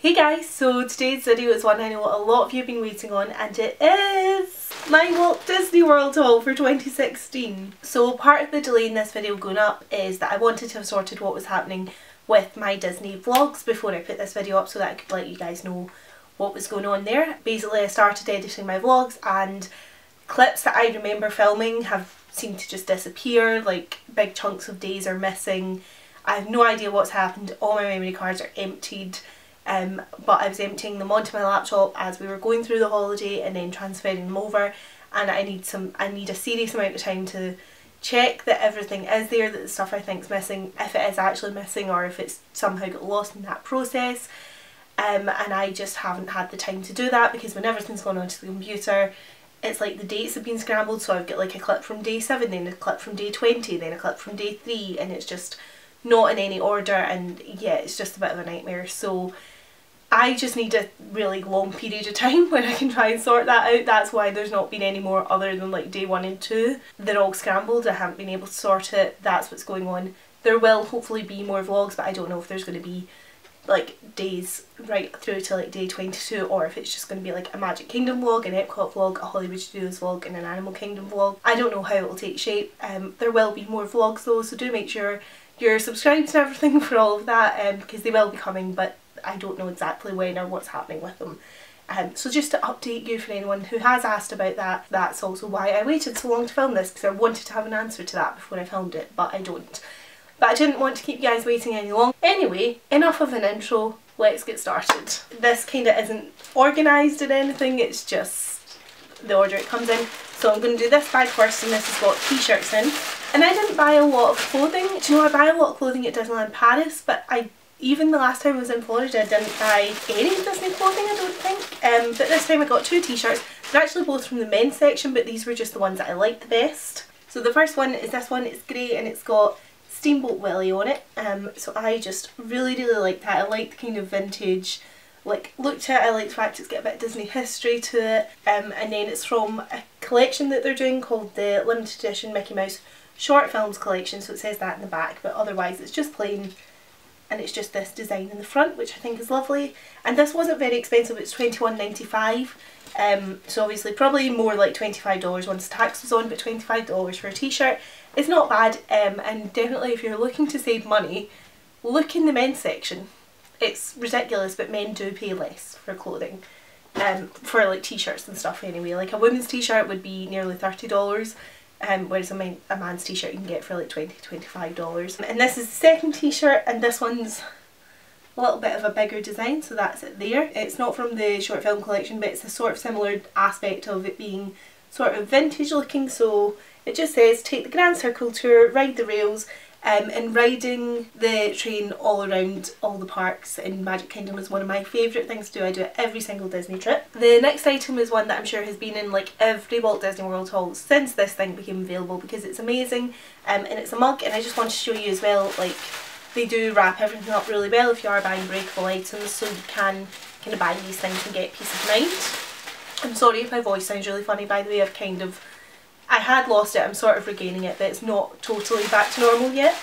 Hey guys, so today's video is one I know a lot of you have been waiting on, and it is my Walt Disney World haul for 2016. So part of the delay in this video going up is that I wanted to have sorted what was happening with my Disney vlogs before I put this video up so that I could let you guys know what was going on there. Basically I started editing my vlogs and clips that I remember filming have seemed to just disappear, like big chunks of days are missing. I have no idea what's happened, all my memory cards are emptied. But I was emptying them onto my laptop as we were going through the holiday and then transferring them over, and I need a serious amount of time to check that everything is there, that the stuff I think is missing, if it is actually missing or if it's somehow got lost in that process, and I just haven't had the time to do that because when everything's gone onto the computer it's like the dates have been scrambled, so I've got like a clip from day 7, then a clip from day 20, then a clip from day 3, and it's just not in any order, and yeah, it's just a bit of a nightmare. So I just need a really long period of time when I can try and sort that out. That's why there's not been any more other than like day 1 and 2. They're all scrambled, I haven't been able to sort it, that's what's going on. There will hopefully be more vlogs, but I don't know if there's going to be like days right through to like day 22 or if it's just going to be like a Magic Kingdom vlog, an Epcot vlog, a Hollywood Studios vlog and an Animal Kingdom vlog. I don't know how it will take shape. There will be more vlogs though, so do make sure you're subscribed to everything for all of that because they will be coming, but I don't know exactly when or what's happening with them. So just to update you for anyone who has asked about that, that's also why I waited so long to film this, because I wanted to have an answer to that before I filmed it, but I don't. But I didn't want to keep you guys waiting any longer. Anyway, enough of an intro, let's get started. This kind of isn't organised in anything, it's just the order it comes in. So I'm going to do this bag first, and this has got t-shirts in. And I didn't buy a lot of clothing. Do you know, I buy a lot of clothing at Disneyland Paris, but even the last time I was in Florida, I didn't buy any Disney clothing, I don't think. But this time I got 2 t-shirts. They're actually both from the men's section, but these were just the ones that I liked the best. So the first one is this one, it's grey and it's got Steamboat Willie on it. So I just really like that. I like the kind of vintage like look to it. I like the fact it's got a bit of Disney history to it. And then it's from a collection that they're doing called the Limited Edition Mickey Mouse Short Films Collection, so it says that in the back, but otherwise it's just plain, and it's just this design in the front, which I think is lovely. And this wasn't very expensive, it's $21.95, so obviously probably more like $25 once tax was on, but $25 for a t-shirt, it's not bad. And definitely if you're looking to save money, look in the men's section. It's ridiculous, but men do pay less for clothing, for like t-shirts and stuff anyway. Like a women's t-shirt would be nearly $30, whereas a man's t-shirt you can get for like $20-$25. And this is the second t-shirt, and this one's a little bit of a bigger design, so that's it there. It's not from the short film collection, but it's a sort of similar aspect of it being sort of vintage looking. So it just says take the Grand Circle Tour, ride the rails, and riding the train all around all the parks in Magic Kingdom is one of my favourite things to do. I do it every single Disney trip. The next item is one that I'm sure has been in like every Walt Disney World haul since this thing became available because it's amazing, and it's a mug. And I just want to show you as well, like they do wrap everything up really well if you are buying breakable items, so you can kind of buy these things and get peace of mind. I'm sorry if my voice sounds really funny, by the way. I had lost it, I'm sort of regaining it, but it's not totally back to normal yet,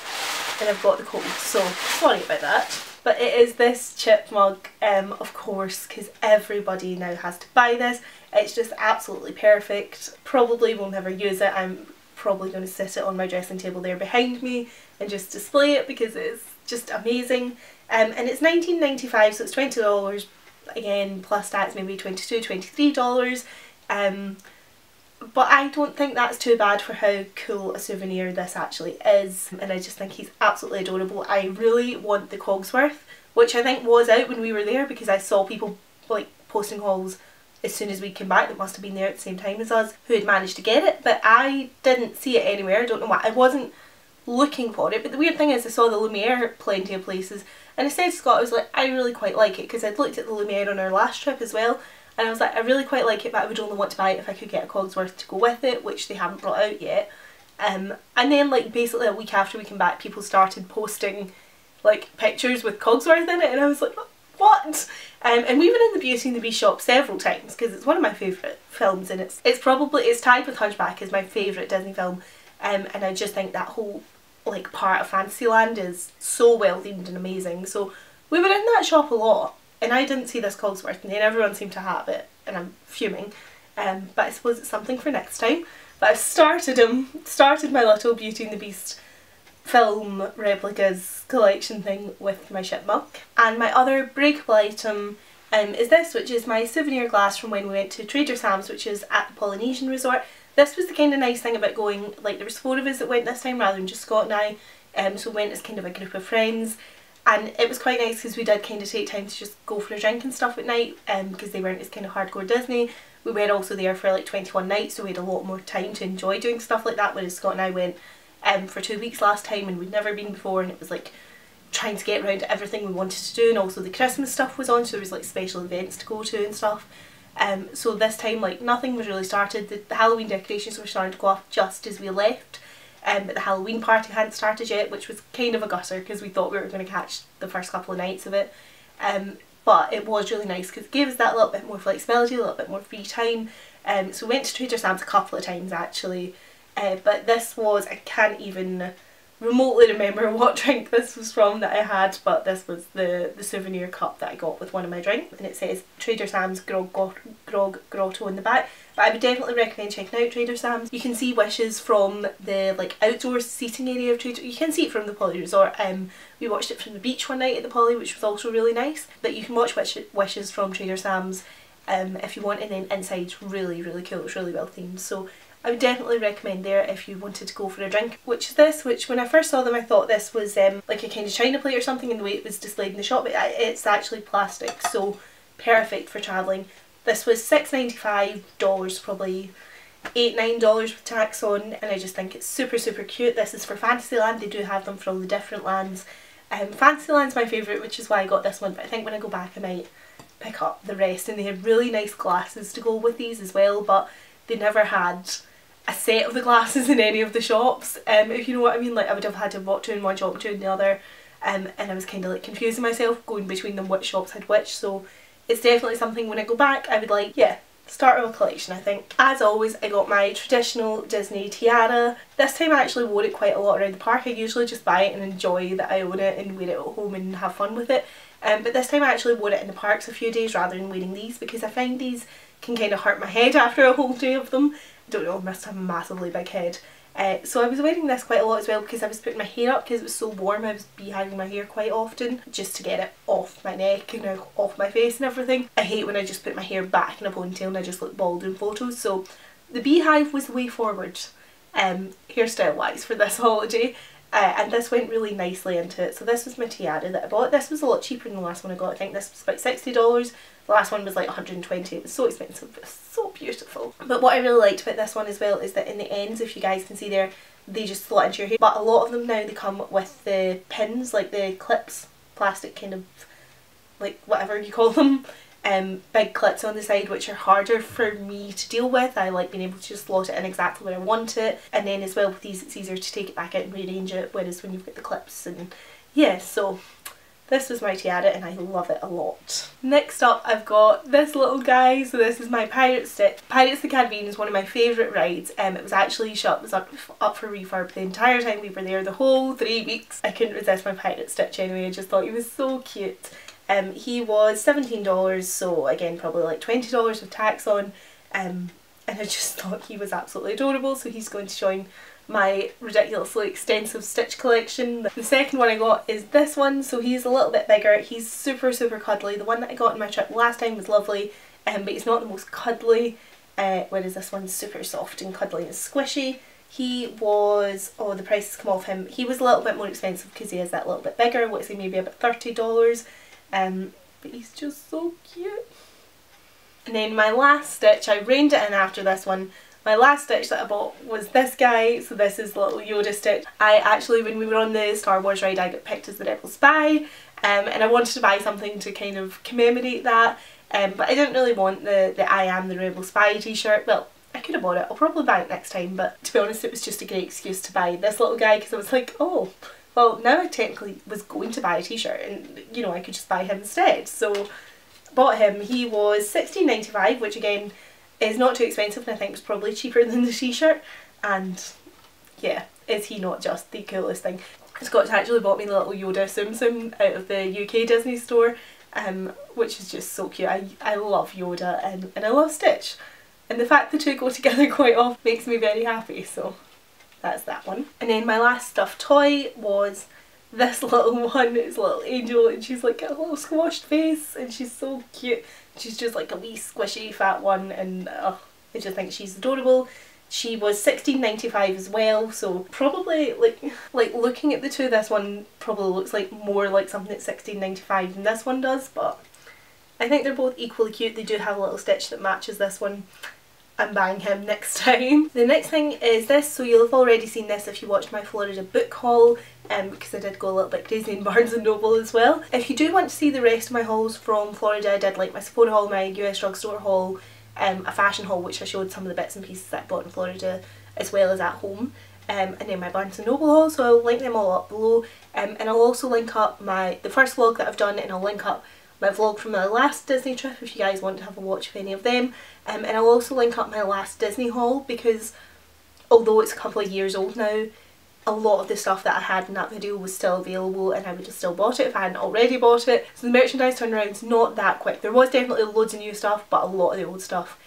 and I've got the cold, so sorry about that. But it is this chip mug, of course, because everybody now has to buy this. It's just absolutely perfect. Probably will never use it, I'm probably going to sit it on my dressing table there behind me and just display it because it's just amazing. And it's $19.95, so it's $20, again, plus tax, maybe $22, $23. But I don't think that's too bad for how cool a souvenir this actually is, and I just think he's absolutely adorable. I really want the Cogsworth, which I think was out when we were there because I saw people like posting hauls as soon as we came back that must have been there at the same time as us who had managed to get it, but I didn't see it anywhere. I don't know why, I wasn't looking for it. But the weird thing is I saw the Lumiere plenty of places, and I said to Scott, I was like, I really quite like it, because I'd looked at the Lumiere on our last trip as well. And I was like, I really quite like it, but I would only want to buy it if I could get a Cogsworth to go with it, which they haven't brought out yet. And then like basically a week after we came back, people started posting like pictures with Cogsworth in it, and I was like, what? And we were in the Beauty and the Beast shop several times because it's one of my favourite films, and it's tied with Hunchback as my favourite Disney film. And I just think that whole like part of Fantasyland is so well themed and amazing. So we were in that shop a lot. and I didn't see this Cogsworth and everyone seemed to have it and I'm fuming, but I suppose it's something for next time. But I've started my little Beauty and the Beast film replicas collection thing with my chipmunk. And my other breakable item is this, which is my souvenir glass from when we went to Trader Sam's, which is at the Polynesian Resort. This was the kind of nice thing about going, like there was 4 of us that went this time rather than just Scott and I, so we went as kind of a group of friends. And it was quite nice because we did kind of take time to just go for a drink and stuff at night, because they weren't as kind of hardcore Disney. We were also there for like 21 nights, so we had a lot more time to enjoy doing stuff like that, whereas Scott and I went for 2 weeks last time and we'd never been before, and it was like trying to get around to everything we wanted to do, and also the Christmas stuff was on, so there was like special events to go to and stuff. So this time like nothing was really started. The Halloween decorations were starting to go off just as we left. But the Halloween party hadn't started yet, which was kind of a gutter because we thought we were going to catch the first couple of nights of it. But it was really nice because it gave us that little bit more flexibility, a little bit more free time. So we went to Trader Sam's a couple of times actually, but this was, I can't even remotely remember what drink this was from that I had, but this was the souvenir cup that I got with one of my drinks, and it says Trader Sam's Grog Grotto on the back. But I would definitely recommend checking out Trader Sam's. You can see wishes from the like outdoor seating area of Trader. You can see it from the Poly Resort. We watched it from the beach one night at the Poly, which was also really nice. But you can watch wishes from Trader Sam's if you want, and then inside's really, really cool. It's really well themed. So I would definitely recommend there if you wanted to go for a drink. Which is this, which when I first saw them I thought this was like a kind of china plate or something in the way it was displayed in the shop, but it's actually plastic, so perfect for travelling. This was $6.95, probably $8–9 with tax on, and I just think it's super, super cute. This is for Fantasyland. They do have them for all the different lands. Fantasyland's my favourite, which is why I got this one, but I think when I go back I might pick up the rest, and they had really nice glasses to go with these as well, but they never had a set of the glasses in any of the shops, if you know what I mean. Like I would have had to walk to one shop, to the other, and I was kind of like confusing myself going between them which shops had which, so it's definitely something when I go back I would like, yeah, start of a collection I think. As always, I got my traditional Disney tiara. This time I actually wore it quite a lot around the park. I usually just buy it and enjoy that I own it and wear it at home and have fun with it. But this time I actually wore it in the parks a few days rather than wearing these, because I find these can kind of hurt my head after a whole day of them. I don't know, I must have a massively big head. So I was wearing this quite a lot as well because I was putting my hair up because it was so warm. I was beehiving my hair quite often just to get it off my neck and off my face and everything. I hate when I just put my hair back in a ponytail and I just look bald in photos, so the beehive was the way forward hairstyle wise for this holiday, and this went really nicely into it. So this was my tiara that I bought. This was a lot cheaper than the last one I got. I think this was about $60. The last one was like $120. It was so expensive, but it was so beautiful. But what I really liked about this one as well is that in the ends, if you guys can see there, they just slot into your hair. But a lot of them now, they come with the pins, like the clips, plastic kind of, like whatever you call them, big clips on the side, which are harder for me to deal with. I like being able to just slot it in exactly where I want it. And then as well with these, it's easier to take it back out and rearrange it, whereas when you've got the clips and yeah, so this was my tiara and I love it a lot. Next up I've got this little guy. So this is my Pirate Stitch. Pirates of the Caribbean is one of my favourite rides. It was actually shut, was up for refurb the entire time we were there, the whole 3 weeks. I couldn't resist my Pirate Stitch anyway, I just thought he was so cute. He was $17, so again probably like $20 with tax on, and I just thought he was absolutely adorable, so he's going to join my ridiculously extensive Stitch collection. The second one I got is this one, so he's a little bit bigger. He's super, super cuddly. The one that I got on my trip last time was lovely, but he's not the most cuddly, whereas this one's super soft and cuddly and squishy. He was, oh, the price has come off him. He was a little bit more expensive because he is that little bit bigger. What's he, maybe about $30, but he's just so cute. And then my last Stitch, I reined it in after this one. My last Stitch that I bought was this guy, so this is little Yoda Stitch. I actually, when we were on the Star Wars ride, I got picked as the Rebel Spy, and I wanted to buy something to kind of commemorate that, but I didn't really want the I am the Rebel Spy t-shirt. Well, I could have bought it, I'll probably buy it next time, but to be honest it was just a great excuse to buy this little guy because I was like, oh, well now I technically was going to buy a t-shirt and you know I could just buy him instead. So I bought him. He was $16.95, which again is not too expensive, and I think it's probably cheaper than the t-shirt. And yeah, is he not just the coolest thing? Scott's actually bought me the little Yoda Tsum Tsum out of the UK Disney store, which is just so cute. I love Yoda and I love Stitch, and the fact the two go together quite often makes me very happy, so that's that one. And then my last stuffed toy was this little one, it's a little angel, and she's like got a little squashed face and she's so cute. She's just like a wee squishy fat one, and I just think she's adorable. She was $16.95 as well, so probably like looking at the two, this one probably looks like more like something at $16.95 than this one does, but I think they're both equally cute. They do have a little Stitch that matches this one. I'm buying him next time. The next thing is this, so you'll have already seen this if you watched my Florida book haul, because I did go a little bit crazy in Barnes and Noble as well. If you do want to see the rest of my hauls from Florida, I did like my Sephora haul, my US drugstore haul, a fashion haul which I showed some of the bits and pieces that I bought in Florida as well as at home, and then my Barnes and Noble haul, so I'll link them all up below, and I'll also link up the first vlog that I've done, and I'll link up my vlog from my last Disney trip if you guys want to have a watch of any of them, and I'll also link up my last Disney haul, because although it's a couple of years old now, a lot of the stuff that I had in that video was still available and I would have still bought it if I hadn't already bought it. So the merchandise turnaround's not that quick. There was definitely loads of new stuff, but a lot of the old stuff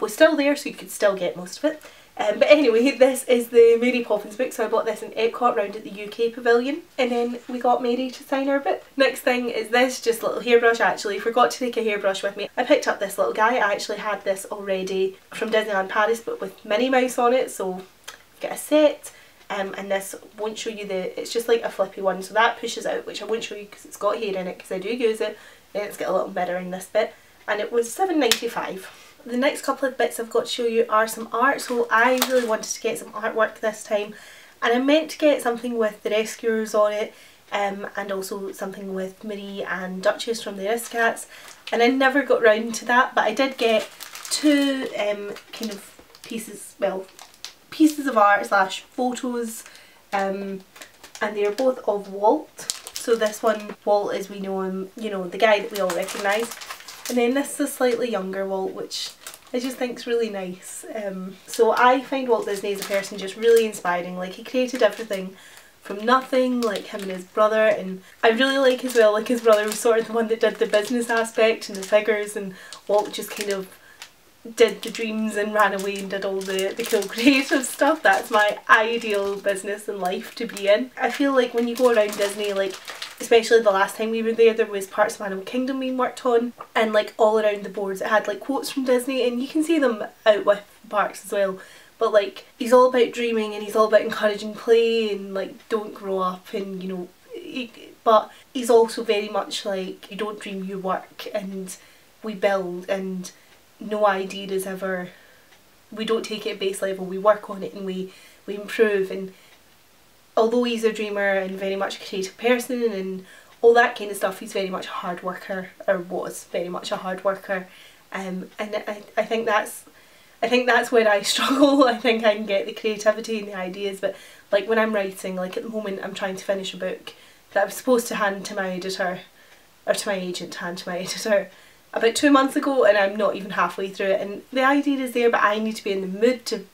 was still there, so you could still get most of it. But anyway, this is the Mary Poppins book, so I bought this in Epcot round at the UK pavilion, and then we got Mary to sign our book. Next thing is this, just a little hairbrush. I actually forgot to take a hairbrush with me. I picked up this little guy. I actually had this already from Disneyland Paris but with Minnie Mouse on it, so get a set. And this won't show you it's just like a flippy one, so that pushes out, which I won't show you because it's got hair in it because I do use it, and it's got a little mirror in this bit, and it was $7.95. The next couple of bits I've got to show you are some art, so I really wanted to get some artwork this time, and I meant to get something with the Rescuers on it, and also something with Marie and Duchess from the Rescats, and I never got round to that, but I did get two kind of pieces of art / photos, and they're both of Walt. So this one, Walt as we know him, you know, the guy that we all recognise. And then this is a slightly younger Walt, which I just think is really nice. So I find Walt Disney as a person just really inspiring. Like, he created everything from nothing, like him and his brother, and I really like as well, like his brother was sort of the one that did the business aspect and the figures, and Walt just kind of did the dreams and ran away and did all the cool creative stuff. That's my ideal business and life to be in. I feel like when you go around Disney, like especially the last time we were there was parts of Animal Kingdom we worked on, and like all around the boards it had like quotes from Disney, and you can see them out with parks as well, but like he's all about dreaming and he's all about encouraging play and like don't grow up, and you know, but he's also very much like you don't dream, you work, and we build, and no idea is ever, we don't take it at base level, we work on it and we improve. And although he's a dreamer and very much a creative person and all that kind of stuff, he's very much a hard worker, or was very much a hard worker, and I think that's where I struggle. I think I can get the creativity and the ideas, but like when I'm writing, like at the moment I'm trying to finish a book that I was supposed to hand to my editor, or to my agent to hand to my editor, about 2 months ago, and I'm not even halfway through it, and the idea is there, but I need to be in the mood to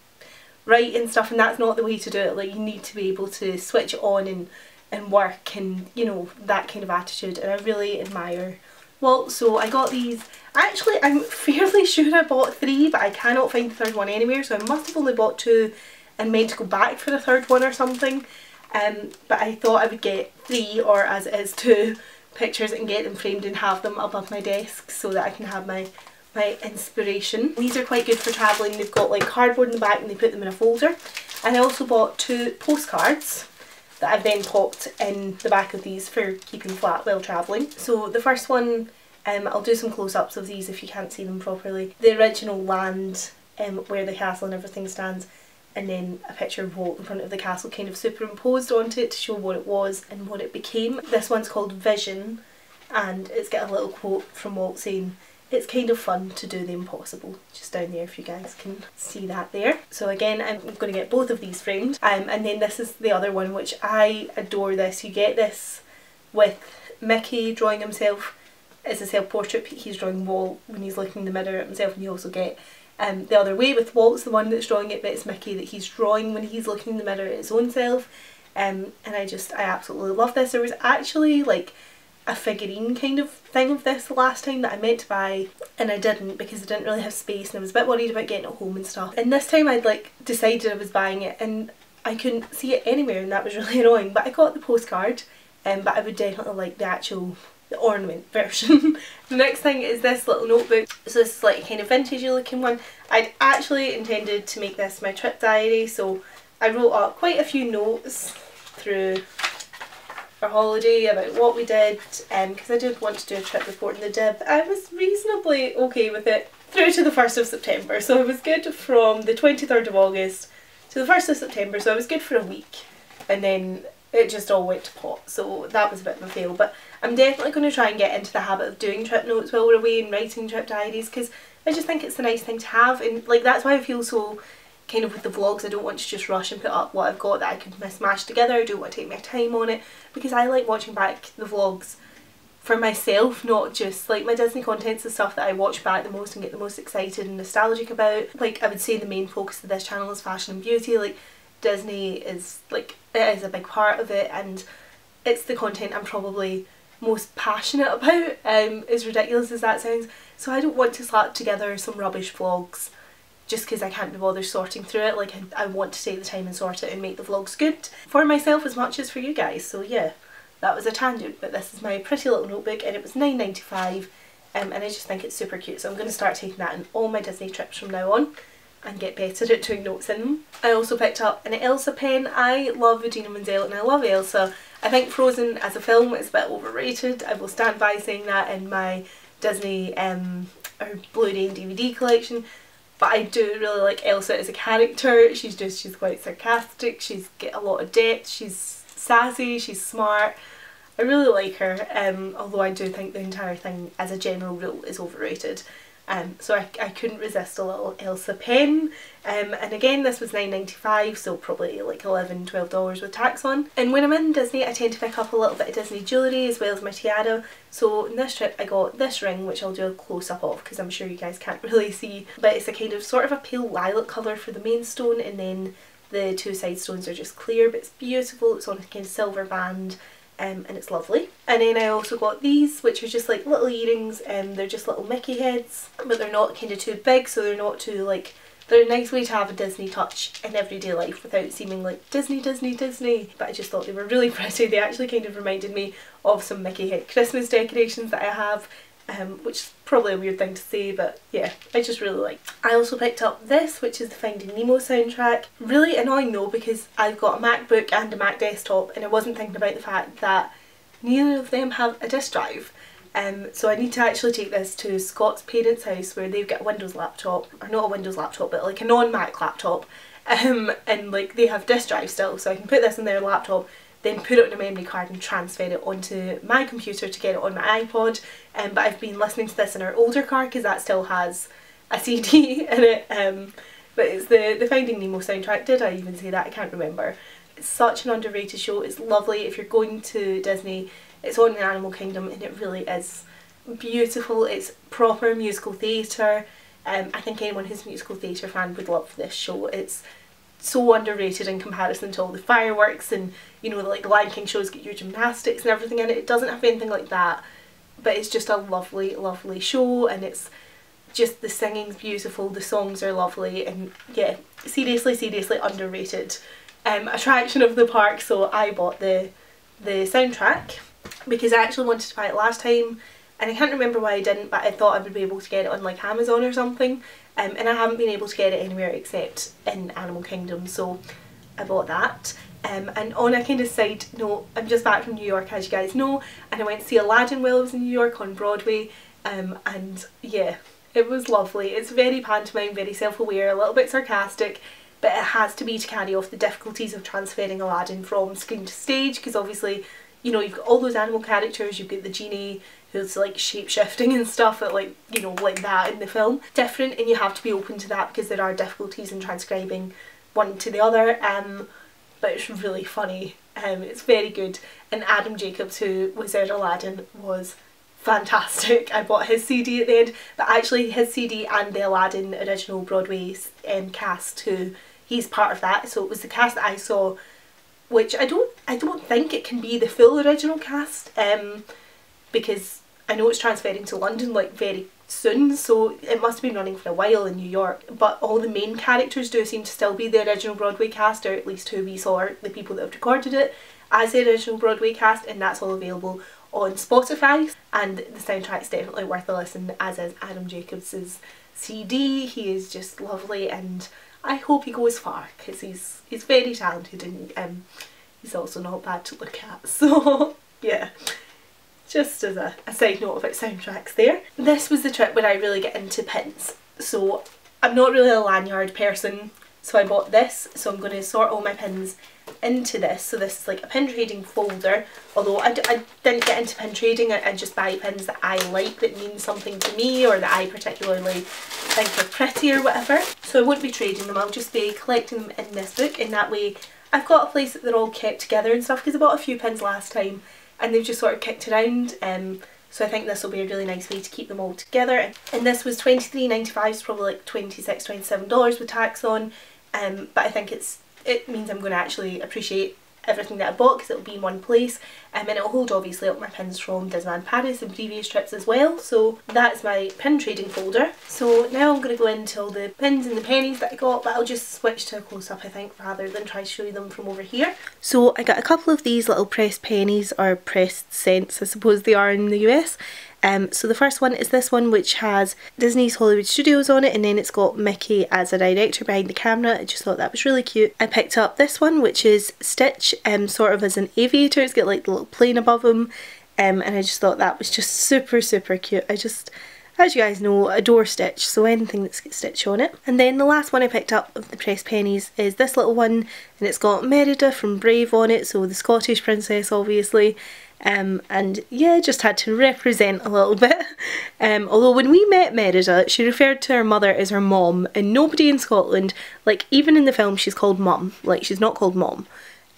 write and stuff, and that's not the way to do it. Like you need to be able to switch on and work, and you know, that kind of attitude, and I really admire Walt. So I got these. Actually I'm fairly sure I bought three, but I cannot find the third one anywhere, so I must have only bought two and meant to go back for the third one or something, but I thought I would get three, or as it is, two pictures and get them framed and have them above my desk so that I can have my inspiration. These are quite good for travelling. They've got like cardboard in the back and they put them in a folder, and I also bought two postcards that I've then popped in the back of these for keeping flat while travelling. So the first one, I'll do some close-ups of these if you can't see them properly. The original land where the castle and everything stands, and then a picture of Walt in front of the castle kind of superimposed onto it to show what it was and what it became. This one's called Vision, and it's got a little quote from Walt saying, "It's kind of fun to do the impossible," just down there if you guys can see that there. So again, I'm going to get both of these framed, and then this is the other one, which I adore this. You get this with Mickey drawing himself. It's a self-portrait, he's drawing Walt when he's looking in the mirror at himself, and you also get the other way with Walt's the one that's drawing it, but it's Mickey that he's drawing when he's looking in the mirror at his own self, and I absolutely love this. There was actually like a figurine kind of thing of this last time that I meant to buy and I didn't because I didn't really have space and I was a bit worried about getting it home and stuff, and this time I'd like decided I was buying it and I couldn't see it anywhere and that was really annoying, but I got the postcard, but I would definitely like the actual ornament version. The next thing is this little notebook. So this is like a kind of vintagey looking one. I'd actually intended to make this my trip diary, so I wrote up quite a few notes through our holiday about what we did, because I did want to do a trip report in the DIB. I was reasonably okay with it through to the 1st of September, so I was good from the 23rd of August to the 1st of September, so I was good for a week, and then it just all went to pot, so that was a bit of a fail. But I'm definitely going to try and get into the habit of doing trip notes while we're away and writing trip diaries, because I just think it's a nice thing to have, and like that's why I feel so kind of with the vlogs, I don't want to just rush and put up what I've got that I can mismatch together. I don't want to take my time on it because I like watching back the vlogs for myself, not just like my Disney content's the stuff that I watch back the most and get the most excited and nostalgic about. Like I would say the main focus of this channel is fashion and beauty. Like Disney is like, it is a big part of it, and it's the content I'm probably most passionate about, as ridiculous as that sounds. So I don't want to slap together some rubbish vlogs just because I can't be bothered sorting through it. Like I want to take the time and sort it and make the vlogs good for myself as much as for you guys. So yeah, that was a tangent, but this is my pretty little notebook and it was £9.95, and I just think it's super cute, so I'm going to start taking that in all my Disney trips from now on and get better at doing notes in them. I also picked up an Elsa pen. I love Idina Menzel and I love Elsa. I think Frozen as a film is a bit overrated. I will stand by saying that in my Disney or Blu-ray and DVD collection, but I do really like Elsa as a character. She's quite sarcastic, she's got a lot of depth, she's sassy, she's smart. I really like her, although I do think the entire thing as a general rule is overrated. So I couldn't resist a little Elsa pen, and again this was $9.95, so probably like $11, $12 with tax on. And when I'm in Disney I tend to pick up a little bit of Disney jewellery as well as my tiara, so in this trip I got this ring, which I'll do a close up of because I'm sure you guys can't really see, but it's a kind of sort of a pale lilac colour for the main stone, and then the two side stones are just clear, but it's beautiful. It's on a kind of silver band, and it's lovely. And then I also got these, which are just like little earrings, and they're just little Mickey heads, but they're not kind of too big, so they're not too like, they're a nice way to have a Disney touch in everyday life without seeming like Disney, Disney, Disney. But I just thought they were really pretty. They actually kind of reminded me of some Mickey head Christmas decorations that I have, which is probably a weird thing to say, but yeah, I just really like. I also picked up this, which is the Finding Nemo soundtrack. Really annoying though, because I've got a MacBook and a Mac desktop, and I wasn't thinking about the fact that neither of them have a disk drive. So I need to actually take this to Scott's parents' house where they've got a Windows laptop, or not a Windows laptop, but like a non-Mac laptop, and like they have disk drive still, so I can put this in their laptop, then put it on a memory card and transfer it onto my computer to get it on my iPod. But I've been listening to this in our older car because that still has a CD in it. But it's the Finding Nemo soundtrack. Did I even say that? I can't remember. It's such an underrated show. It's lovely. If you're going to Disney, it's on the Animal Kingdom and it really is beautiful. It's proper musical theatre. I think anyone who's a musical theatre fan would love this show. It's so underrated in comparison to all the fireworks and, you know, like Lion King shows get your gymnastics and everything in it. It doesn't have anything like that, but it's just a lovely, lovely show, and it's just the singing's beautiful, the songs are lovely, and yeah, seriously, seriously underrated attraction of the park. So I bought the soundtrack because I actually wanted to buy it last time and I can't remember why I didn't, but I thought I would be able to get it on like Amazon or something. And I haven't been able to get it anywhere except in Animal Kingdom, so I bought that. And on a kind of side note, I'm just back from New York, as you guys know, and I went to see Aladdin while I was in New York on Broadway, and yeah, it was lovely. It's very pantomime, very self-aware, a little bit sarcastic, but it has to be to carry off the difficulties of transferring Aladdin from screen to stage, because obviously, you know, you've got all those animal characters, you've got the genie who's like shape-shifting and stuff, but like, you know, like that in the film. Different, and you have to be open to that because there are difficulties in transcribing one to the other, but it's really funny, it's very good. And Adam Jacobs, who was their Aladdin, was fantastic. I bought his CD at the end, but actually his CD and the Aladdin original Broadway cast, who he's part of that, so it was the cast that I saw, which I don't think it can be the full original cast, because I know it's transferred into London like very soon, so it must have been running for a while in New York, but all the main characters do seem to still be the original Broadway cast, or at least who we saw, the people that have recorded it as the original Broadway cast, and that's all available on Spotify. And the soundtrack's definitely worth a listen, as is Adam Jacobs' CD. He is just lovely, and I hope he goes far, because he's very talented, and he's also not bad to look at, so yeah. Just as a side note about soundtracks there. This was the trip when I really get into pins. So I'm not really a lanyard person, so I bought this. So I'm going to sort all my pins into this. So this is like a pin trading folder, although I didn't get into pin trading. I just buy pins that I like, that mean something to me, or that I particularly think are pretty or whatever. So I won't be trading them, I'll just be collecting them in this book, and that way I've got a place that they're all kept together and stuff, because I bought a few pins last time and they've just sort of kicked around, so I think this will be a really nice way to keep them all together. And this was $23.95, it's probably like $26, $27 with tax on, but I think it means I'm going to actually appreciate everything that I bought, because it'll be in one place, and it'll hold obviously up my pins from Disneyland Paris and previous trips as well. So that's my pin trading folder. So now I'm going to go into all the pins and the pennies that I got, but I'll just switch to a close up I think, rather than try to show you them from over here. So I got a couple of these little pressed pennies, or pressed cents I suppose they are in the US. So the first one is this one, which has Disney's Hollywood Studios on it, and then it's got Mickey as a director behind the camera. I just thought that was really cute. I picked up this one, which is Stitch, sort of as an aviator. It's got like the little plane above him, and I just thought that was just super cute. I just, as you guys know, adore Stitch, so anything that's got Stitch on it. And then the last one I picked up of the pressed pennies is this little one, and it's got Merida from Brave on it, so the Scottish princess obviously. And yeah, just had to represent a little bit. Although when we met Merida, she referred to her mother as her mom, and nobody in Scotland, like even in the film, she's called mum, like she's not called mom.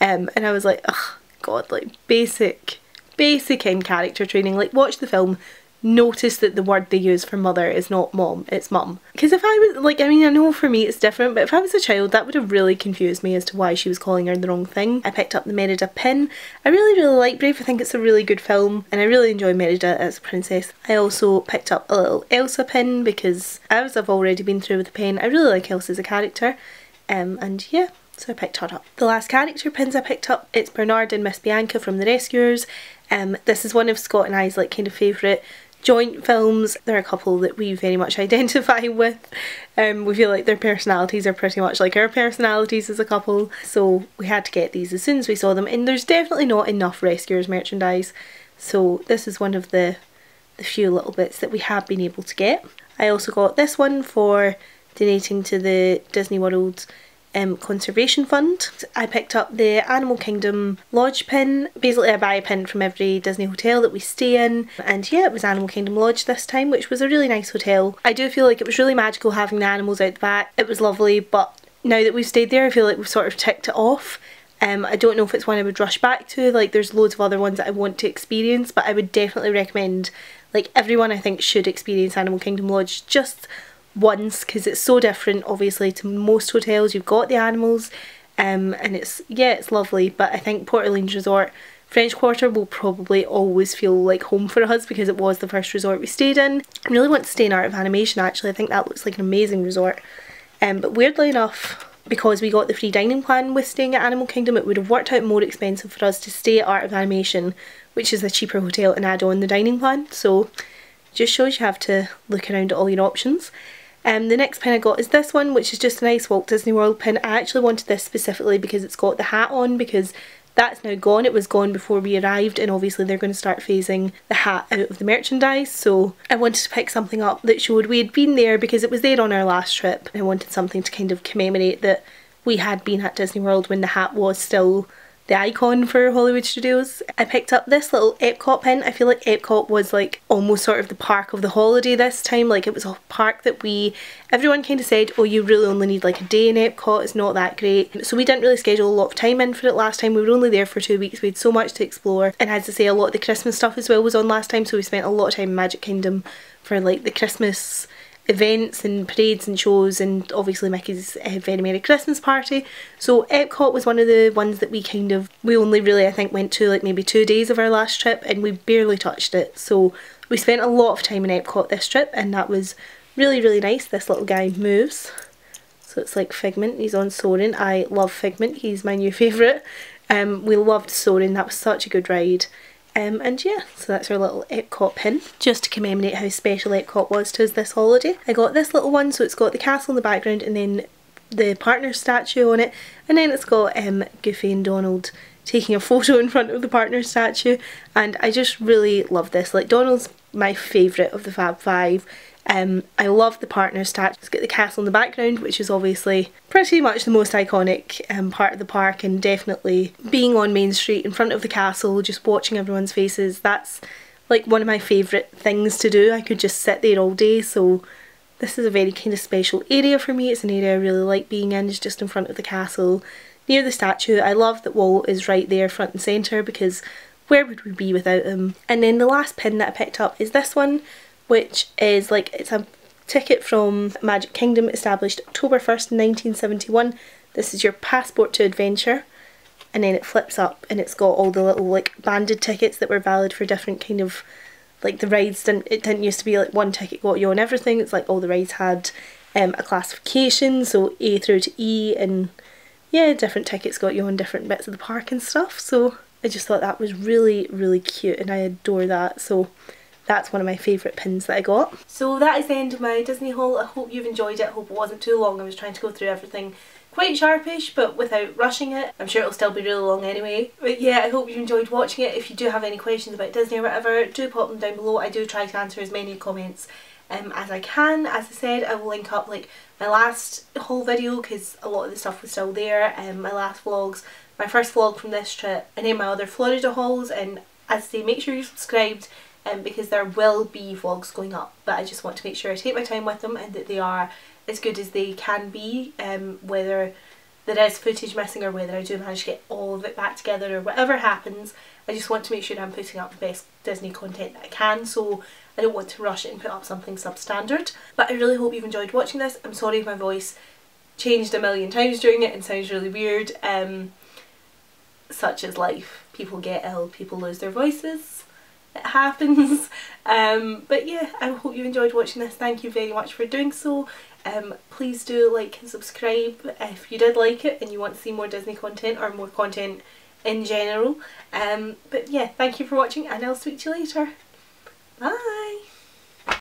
And I was like, oh god, like basic in character training. Like watch the film, notice that the word they use for mother is not mom, it's mum. Because if I was like, I mean I know for me it's different, but if I was a child that would have really confused me as to why she was calling her the wrong thing. I picked up the Merida pin. I really like Brave, I think it's a really good film, and I really enjoy Merida as a princess. I also picked up a little Elsa pin, because as I've already been through with the pin, I really like Elsa as a character, and yeah, so I picked her up. The last character pins I picked up, it's Bernard and Miss Bianca from the Rescuers. This is one of Scott and I's like kind of favourite joint films. There are a couple that we very much identify with. We feel like their personalities are pretty much like our personalities as a couple, so we had to get these as soon as we saw them, and there's definitely not enough Rescuers merchandise, so this is one of the few little bits that we have been able to get. I also got this one for donating to the Disney World Conservation Fund. I picked up the Animal Kingdom Lodge pin. Basically I buy a pin from every Disney hotel that we stay in, and yeah, it was Animal Kingdom Lodge this time, which was a really nice hotel. I do feel like it was really magical having the animals out the back. It was lovely, but now that we've stayed there I feel like we've sort of ticked it off. I don't know if it's one I would rush back to, like there's loads of other ones that I want to experience, but I would definitely recommend, like everyone I think should experience Animal Kingdom Lodge just once, because it's so different obviously to most hotels. You've got the animals, and it's, yeah, it's lovely, but I think Polynesian Resort French Quarter will probably always feel like home for us, because it was the first resort we stayed in. I really want to stay in Art of Animation actually, I think that looks like an amazing resort, but weirdly enough, because we got the free dining plan with staying at Animal Kingdom, it would have worked out more expensive for us to stay at Art of Animation, which is a cheaper hotel, and add on the dining plan, so just shows you have to look around at all your options. The next pin I got is this one, which is just a nice Walt Disney World pin. I actually wanted this specifically because it's got the hat on, because that's now gone. It was gone before we arrived, and obviously they're going to start phasing the hat out of the merchandise, so I wanted to pick something up that showed we had been there, because it was there on our last trip, and I wanted something to kind of commemorate that we had been at Disney World when the hat was still the icon for Hollywood Studios. I picked up this little Epcot pin. I feel like Epcot was like almost sort of the park of the holiday this time, like it was a park that everyone kind of said, oh you really only need like a day in Epcot, it's not that great, so we didn't really schedule a lot of time in for it last time. We were only there for 2 weeks, we had so much to explore, and as I say, a lot of the Christmas stuff as well was on last time, so we spent a lot of time in Magic Kingdom for like the Christmas events and parades and shows, and obviously Mickey's Very Merry Christmas Party. So Epcot was one of the ones that we only really, I think, went to like maybe 2 days of our last trip, and we barely touched it. So we spent a lot of time in Epcot this trip, and that was really, really nice. This little guy moves, so it's like Figment. He's on Soarin'. I love Figment, he's my new favourite. We loved Soarin', that was such a good ride. And yeah, so that's our little Epcot pin, just to commemorate how special Epcot was to us this holiday. I got this little one, so it's got the castle in the background and then the partner statue on it, and then it's got Goofy and Donald taking a photo in front of the partner statue, and I just really love this. Like, Donald's my favourite of the Fab Five. I love the partner statue. It's got the castle in the background, which is obviously pretty much the most iconic part of the park, and definitely being on Main Street in front of the castle, just watching everyone's faces, that's like one of my favourite things to do. I could just sit there all day, so this is a very kind of special area for me. It's an area I really like being in, it's just in front of the castle, near the statue. I love that Walt is right there front and centre, because where would we be without him? And then the last pin that I picked up is this one, which is like, it's a ticket from Magic Kingdom, established October 1st, 1971. This is your passport to adventure, and then it flips up and it's got all the little like banded tickets that were valid for different kind of like the rides. It didn't used to be like one ticket got you on everything. It's like all the rides had a classification, so A through to E, and yeah, different tickets got you on different bits of the park and stuff. So I just thought that was really, really cute, and I adore that. So that's one of my favourite pins that I got. So that is the end of my Disney haul. I hope you've enjoyed it. I hope it wasn't too long. I was trying to go through everything quite sharpish but without rushing it. I'm sure it'll still be really long anyway. But yeah, I hope you enjoyed watching it. If you do have any questions about Disney or whatever, do pop them down below. I do try to answer as many comments as I can. As I said, I will link up like my last haul video, because a lot of the stuff was still there, my last vlogs, my first vlog from this trip, and then my other Florida hauls. And as I say, make sure you're subscribed, because there will be vlogs going up, but I just want to make sure I take my time with them and that they are as good as they can be, whether there is footage missing or whether I do manage to get all of it back together or whatever happens. I just want to make sure I'm putting up the best Disney content that I can, so I don't want to rush it and put up something substandard. But I really hope you've enjoyed watching this. I'm sorry if my voice changed a million times during it and sounds really weird. Such is life. People get ill, people lose their voices. It happens. But yeah, I hope you enjoyed watching this. Thank you very much for doing so. Please do like and subscribe if you did like it and you want to see more Disney content or more content in general. But yeah, thank you for watching, and I'll speak to you later. Bye!